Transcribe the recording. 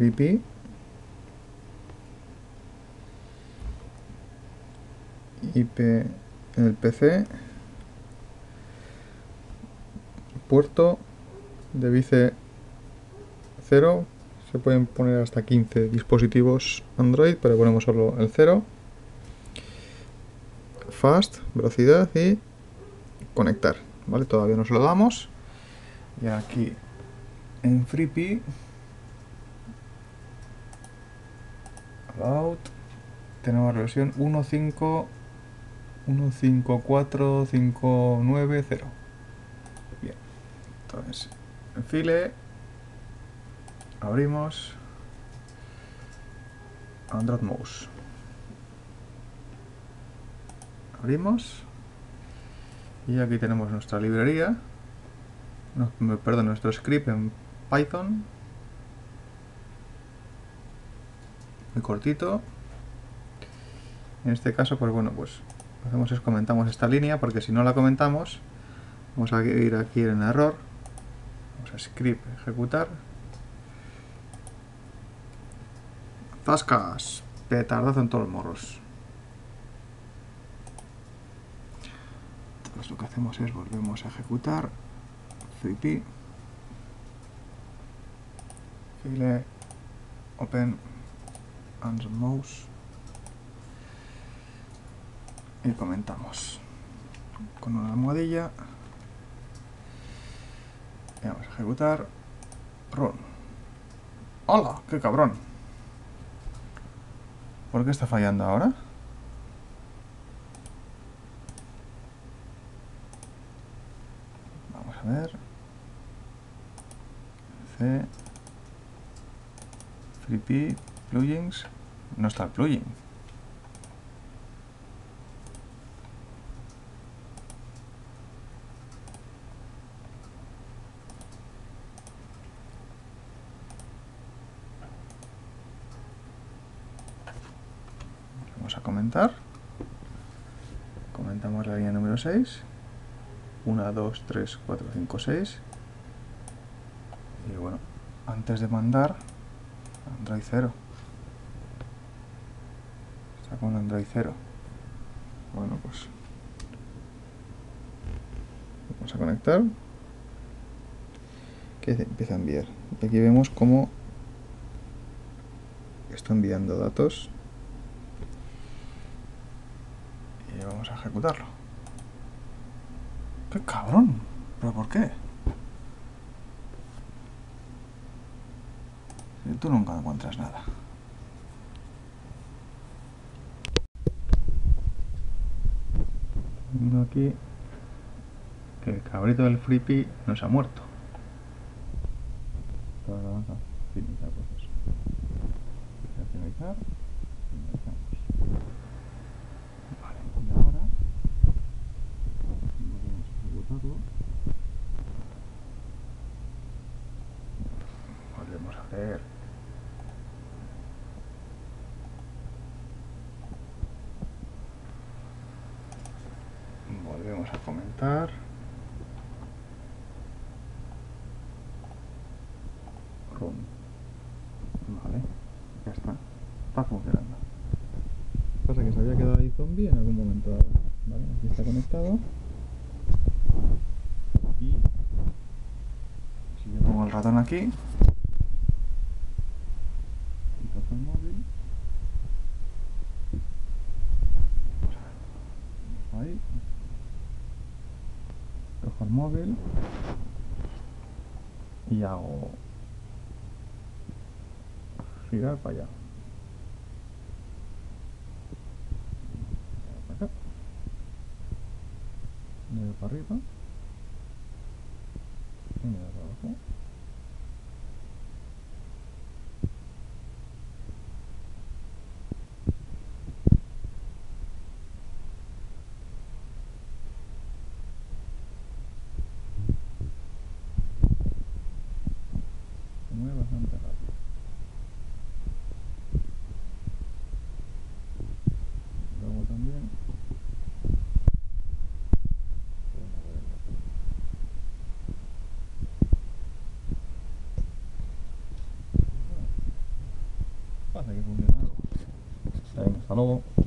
FreePIE. IP en el PC, puerto de bice 0, se pueden poner hasta 15 dispositivos Android, pero ponemos solo el 0. Fast, velocidad y conectar, ¿vale? Todavía no se lo damos. Y aquí en FreePIE, About, tenemos la versión 1.5.4.5.9.0. Bien, entonces en file abrimos Android Mouse, abrimos y aquí tenemos nuestra librería, perdón, nuestro script en Python, muy cortito. En este caso, pues bueno, pues lo que hacemos es comentamos esta línea, porque si no la comentamos, vamos a ir aquí en error, vamos a script ejecutar, ¡zascas! Petardazo en todos los morros. Entonces lo que hacemos es volvemos a ejecutar FreePIE, file, open Android Mouse y comentamos con una almohadilla y vamos a ejecutar run. ¡Hola! ¡Qué cabrón! ¿Por qué está fallando ahora? Vamos a ver, C, FreePIE, plugins, no está el plugin. A comentar, comentamos la línea número 6, 1, 2, 3, 4, 5, 6 y bueno, antes de mandar Android 0 está con Android 0. Bueno, pues vamos a conectar que empieza a enviar y aquí vemos cómo está enviando datos. Vamos a ejecutarlo. ¡Qué cabrón! ¿Pero por qué? Si tú nunca encuentras nada. Viendo aquí que el cabrito del FreePIE no se ha muerto. Finalizar. Volvemos a hacer volvemos a comentar run, vale, ya está funcionando. Pasa que se había quedado ahí zombie en algún momento dado, vale, aquí está conectado. Y si yo pongo el ratón aquí y toco el móvil, vamos a ver, ahí cojo el móvil y hago girar para allá, para acá, me voy para arriba y me da para abajo. Se mueve bastante rápido. Luego también pasa que funciona algo. Está bien, hasta luego.